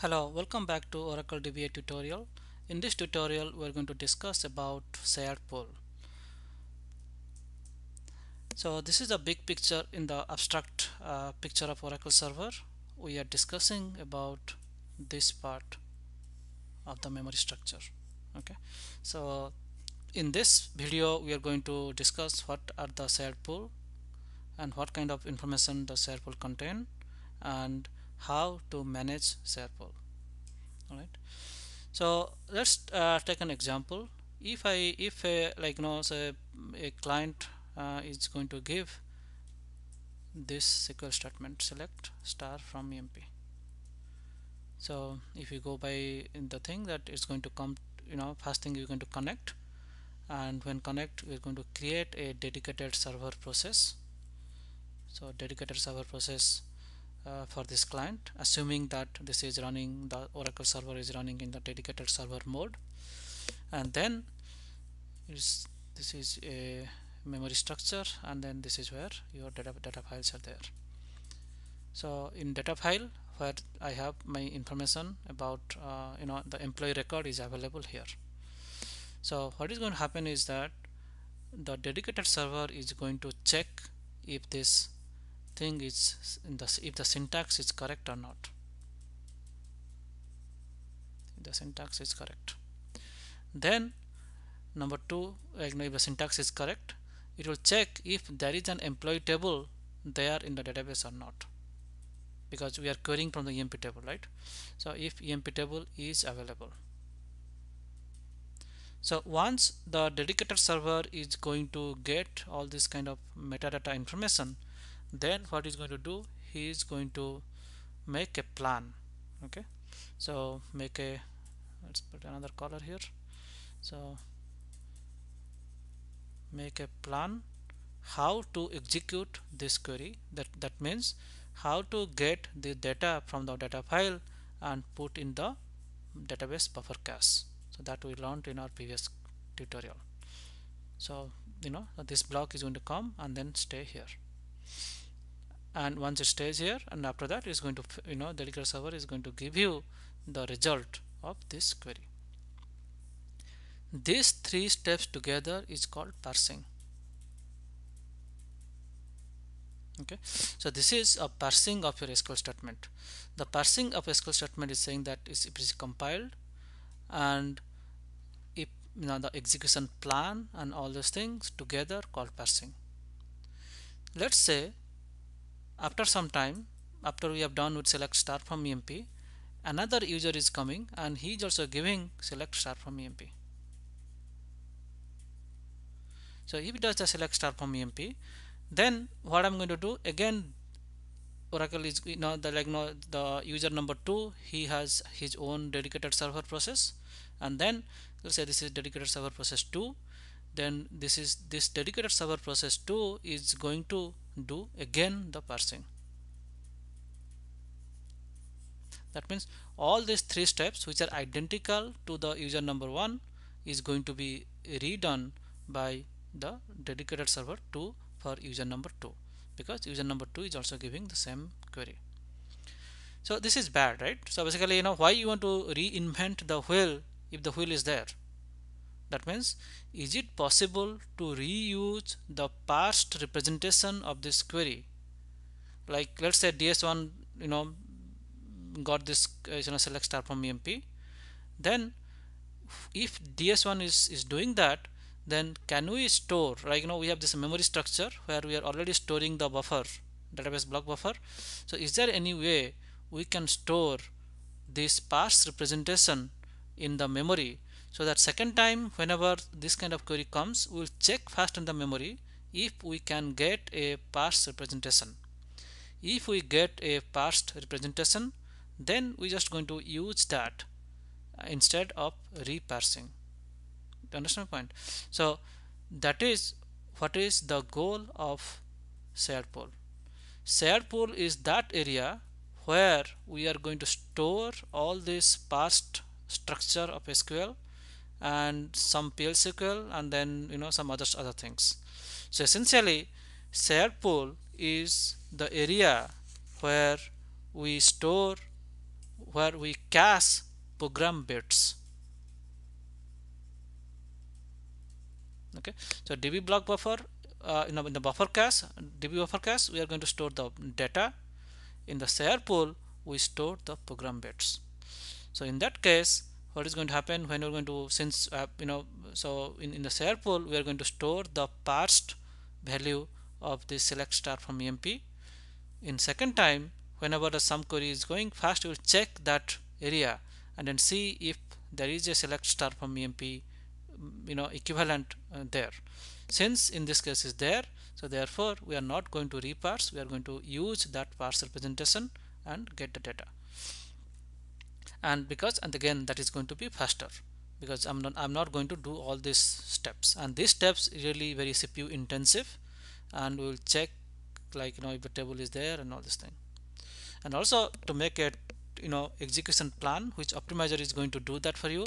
Hello, welcome back to Oracle DBA tutorial. In this tutorial we're going to discuss about shared pool. So this is a big picture in the abstract picture of Oracle server. We are discussing about this part of the memory structure. Okay, so in this video we are going to discuss what are the shared pool and what kind of information the shared pool contain and how to manage shared pool. All right, so let's take an example. If a client is going to give this SQL statement, select star from EMP. So if you go by in the thing that it's going to come, first thing you're going to connect, and when connect we're going to create a dedicated server process. So dedicated server process for this client, assuming that this is running, the Oracle server is running in the dedicated server mode. And then this is a memory structure, and then this is where your data files are there. So in data file where I have my information about the employee record is available here. So what is going to happen is that the dedicated server is going to check if this thing is if the syntax is correct or not. If the syntax is correct, then number two, if the syntax is correct, it will check if there is an employee table there in the database or not, because we are querying from the EMP table, right? So if EMP table is available. So once the dedicated server is going to get all this kind of metadata information, then what he's going to do, he is going to make a plan. Okay, so let's put another color here. So make a plan how to execute this query. That means how to get the data from the data file and put in the database buffer cache. So that we learned in our previous tutorial. So this block is going to come and then stay here. And once it stays here, and after that is going to the dedicated server is going to give you the result of this query. These three steps together is called parsing. Okay, so this is a parsing of your SQL statement. The parsing of SQL statement is saying that if it is compiled, and if the execution plan and all those things together called parsing. Let's say after some time, after we have done with select star from EMP, another user is coming and he is also giving select star from EMP. So if it does the select star from EMP, then what I'm going to do again, Oracle is the user number 2, he has his own dedicated server process, and then let's say this is dedicated server process 2. Then this dedicated server process 2 is going to do again the parsing. That means all these three steps, which are identical to the user number 1, is going to be redone by the dedicated server 2 for user number 2, because user number 2 is also giving the same query. So this is bad, right? So basically, why you want to reinvent the wheel if the wheel is there? That means, is it possible to reuse the past representation of this query? Like let's say DS1 got this select star from EMP. Then if DS1 is doing that, then can we store, we have this memory structure where we are already storing the buffer, database block buffer. So is there any way we can store this past representation in the memory, so that second time whenever this kind of query comes, we'll check first in the memory if we can get a past representation. If we get a past representation, then we're just going to use that instead of reparsing. You understand my point? So that is what is the goal of shared pool. Shared pool is that area where we are going to store all this past structure of SQL and some PL/SQL, and then some other things. So essentially, shared pool is the area where we store where we cache program bits. Okay, so DB block buffer, in the buffer cache, DB buffer cache, we are going to store the data. In the shared pool, we store the program bits. So in that case, what is going to happen when we're going to, since so in the shared pool, we are going to store the parsed value of the select star from EMP. In second time, whenever the sum query is going, first we will check that area and then see if there is a select star from EMP, equivalent there. Since in this case is there, so therefore we are not going to reparse. We are going to use that parse representation and get the data. And again, that is going to be faster because I'm not going to do all these steps, and these steps really very CPU intensive, and we will check if the table is there and all this thing. And also to make it execution plan, which optimizer is going to do that for you,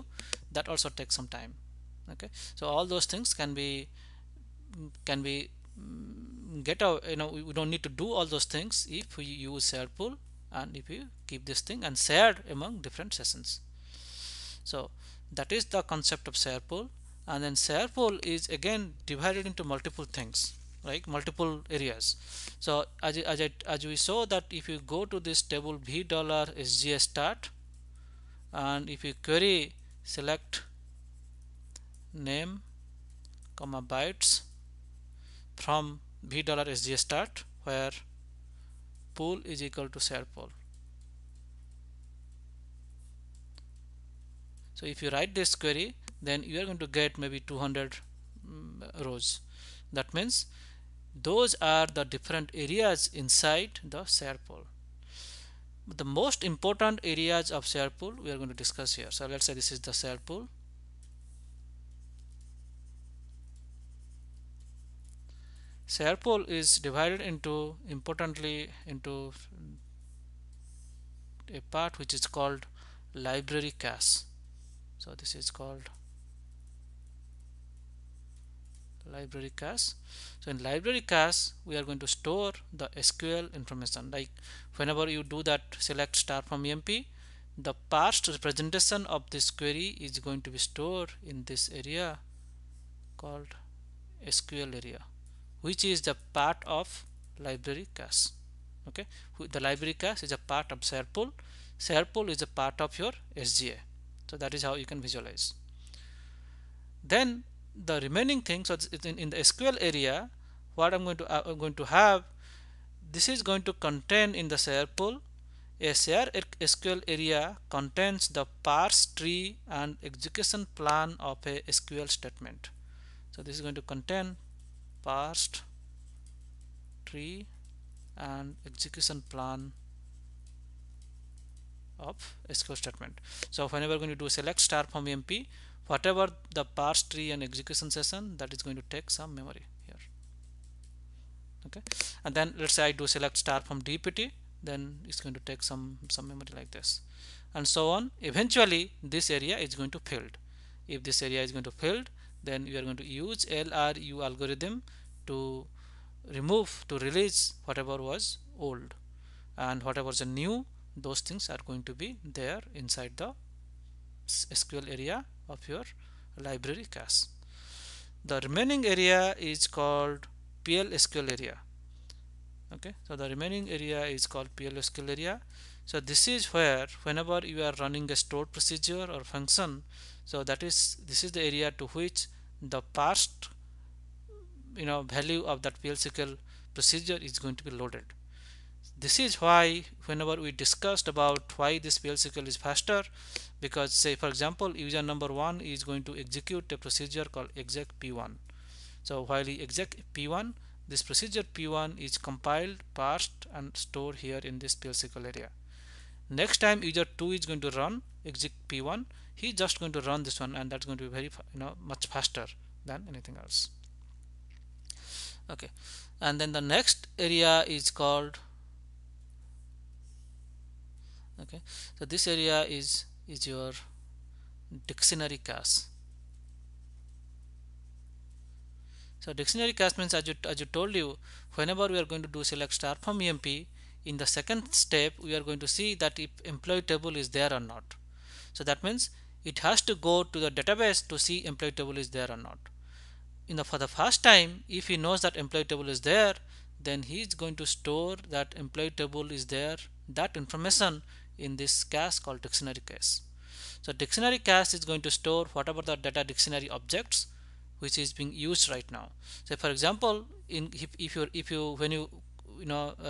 that also takes some time. Okay, so all those things can be get out. We don't need to do all those things if we use shared pool and if you keep this thing and shared among different sessions. So that is the concept of shared pool. And then shared pool is again divided into multiple things, like multiple areas. So as we saw that if you go to this table v$sgstat and if you query select name, bytes from v$sgstat, where pool is equal to shared pool. So if you write this query, then you are going to get maybe 200 rows. That means those are the different areas inside the shared pool. The most important areas of shared pool we are going to discuss here. So let's say this is the shared pool. Shared pool is divided into, importantly, into a part which is called library cache. So this is called library cache. So in library cache, we are going to store the SQL information. Like whenever you do that select star from EMP, the parsed representation of this query is going to be stored in this area called SQL area, which is the part of library cache. Okay, the library cache is a part of shared pool. Shared pool is a part of your SGA. So that is how you can visualize. Then the remaining things, so in the SQL area, what I'm going to have, this is going to contain in the shared pool. A shared SQL area contains the parse tree and execution plan of a SQL statement. So this is going to contain parsed tree and execution plan of SQL statement. So whenever we're going to do select star from EMP, whatever the parse tree and execution session, that is going to take some memory here. Okay, and then let's say I do select star from DPT, then it's going to take some memory like this, and so on. Eventually, this area is going to filled. If this area is going to filled, then you are going to use LRU algorithm to release whatever was old, and whatever is new, those things are going to be there inside the SQL area of your library cache. The remaining area is called PL/SQL area. Okay, so the remaining area is called PL/SQL area. So this is where whenever you are running a stored procedure or function, so this is the area to which the parsed value of that PL/SQL procedure is going to be loaded. This is why whenever we discussed about why this PL/SQL is faster, because say for example user number 1 is going to execute a procedure called exec p1. So while he exec p1, this procedure p1 is compiled, parsed and stored here in this PL/SQL area. Next time user 2 is going to run exec p1, he's just going to run this one, and that's going to be very much faster than anything else. Okay, and then the next area is called, okay, so this area is your dictionary cache. So dictionary cache means, as I told you, whenever we are going to do select star from EMP, in the second step we are going to see that if employee table is there or not. So that means it has to go to the database to see employee table is there or not. For the first time, if he knows that employee table is there, then he is going to store that employee table is there, that information in this cache called dictionary cache. So dictionary cache is going to store whatever the data dictionary objects which is being used right now. So for example, when you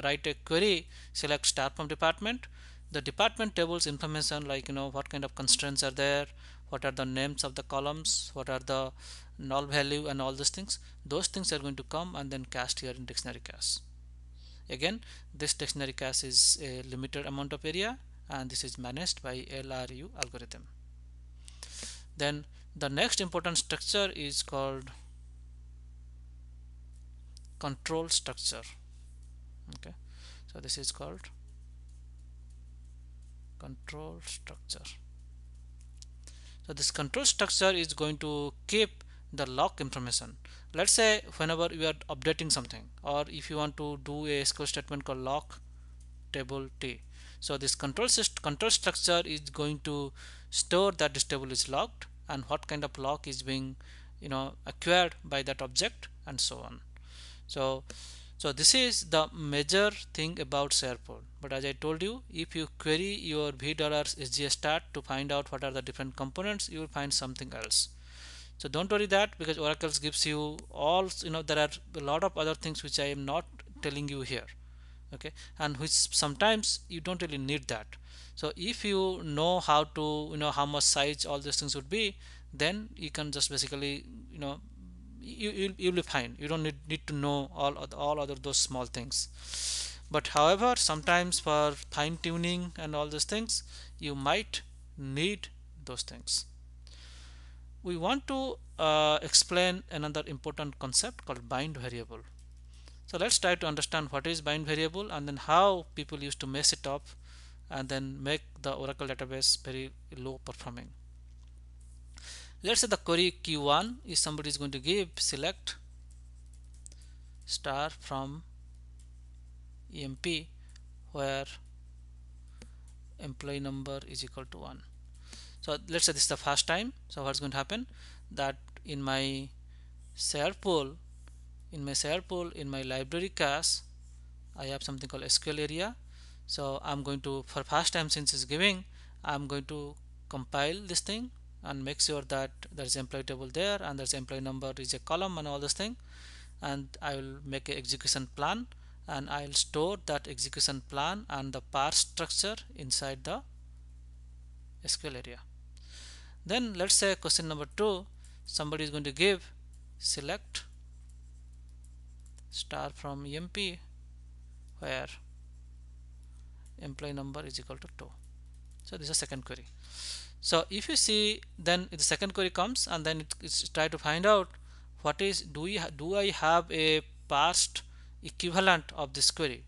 write a query, select star from department, the department tables information like what kind of constraints are there, what are the names of the columns, what are the null value and all those things. Those things are going to come and then cached here in dictionary cache. Again, this dictionary cache is a limited amount of area and this is managed by LRU algorithm. Then the next important structure is called control structure. Okay, so this is called control structure. So this control structure is going to keep the log information. Let's say whenever you are updating something, or if you want to do a SQL statement called log table T. So this control structure is going to store that this table is logged and what kind of log is being acquired by that object and so on. So this is the major thing about Shared Pool. But as I told you, if you query your v$sgstat to find out what are the different components, you will find something else. So don't worry that, because Oracle gives you all, there are a lot of other things which I am not telling you here. Okay, and which sometimes you don't really need that. So if you know how to, how much size all these things would be, then you can just basically, you'll be fine. You don't need to know all other those small things. But however, sometimes for fine tuning and all those things, you might need those things. We want to explain another important concept called bind variable. So let's try to understand what is bind variable and then how people used to mess it up and then make the Oracle database very low performing. Let's say the query Q1 is somebody is going to give select star from EMP where employee number is equal to 1. So let's say this is the first time. So what's going to happen, that in my shared pool, in my library cache, I have something called SQL area. So I'm going to, for first time since it's giving, I'm going to compile this thing and make sure that there's employee table there and there's employee number is a column and all this thing, and I will make an execution plan and I'll store that execution plan and the parse structure inside the SQL area. Then let's say question number 2, somebody is going to give select star from EMP where employee number is equal to 2. So this is a second query. So if you see, then the second query comes and then it's try to find out what is, do I have a parsed equivalent of this query.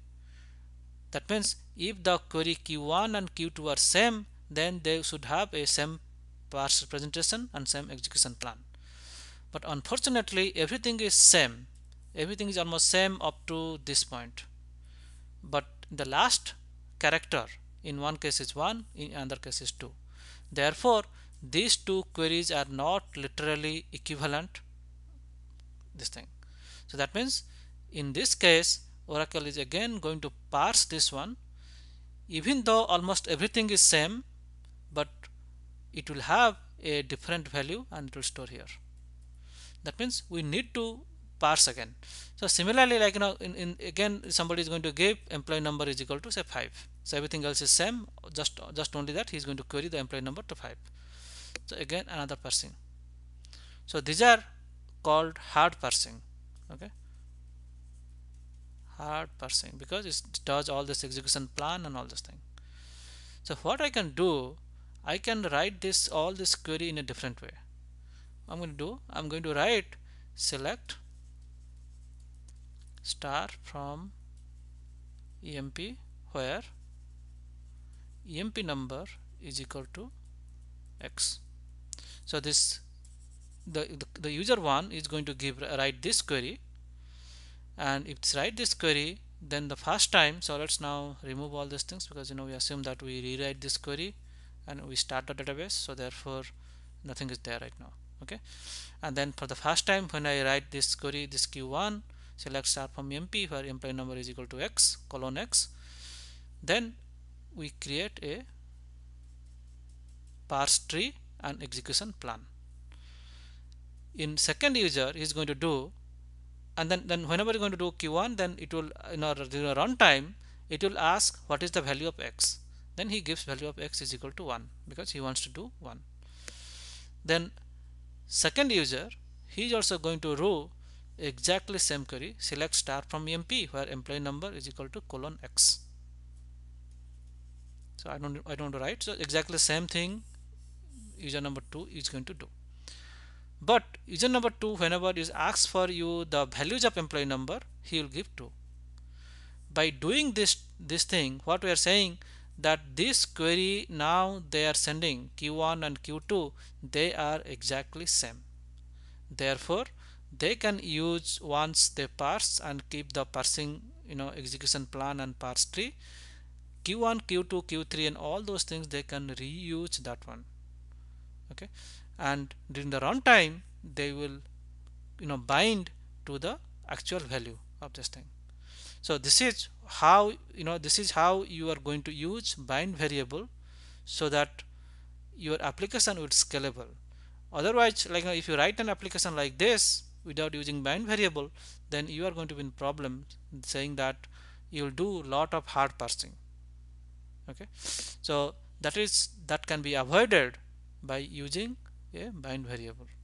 That means if the query Q1 and Q2 are same, then they should have a same parse representation and same execution plan. But unfortunately everything is same. Everything is almost same up to this point. But the last character in one case is 1, in another case is 2. Therefore, these two queries are not literally equivalent. This thing. So that means in this case, Oracle is again going to parse this one, even though almost everything is same, but it will have a different value and it will store here. That means we need to parse again. So similarly, like again somebody is going to give employee number is equal to say 5. So everything else is same, just only that he is going to query the employee number to 5. So again another parsing. So these are called hard parsing. Okay, hard parsing, because it does all this execution plan and all this thing. So what I can do, I can write this all this query in a different way. I'm going to write select star from EMP where EMP number is equal to X. So this the user one is going to write this query, and if it's write this query, then the first time. So let's now remove all these things, because we assume that we rewrite this query and we start the database, so therefore nothing is there right now. Okay, and then for the first time when I write this query, this q1, select start from MP where employee number is equal to x colon x, then we create a parse tree and execution plan. In second user is going to do, and then whenever you're going to do q1, then it will during a runtime it will ask what is the value of x. Then he gives value of x is equal to 1 because he wants to do 1. Then second user, he is also going to do exactly same query, select star from EMP where employee number is equal to colon x. So I don't write, so exactly same thing user number 2 is going to do. But user number 2, whenever is asks for you the values of employee number, he will give 2. By doing this thing, what we are saying that this query now they are sending q1 and q2, they are exactly same. Therefore they can use once they parse and keep the parsing execution plan and parse tree. Q1, q2, q3 and all those things they can reuse that one. Okay, and during the runtime they will bind to the actual value of this thing. So this is how you are going to use bind variable, so that your application will scalable. Otherwise, like if you write an application like this without using bind variable, then you are going to be in problem, saying that you will do lot of hard parsing. Okay, so that can be avoided by using a bind variable.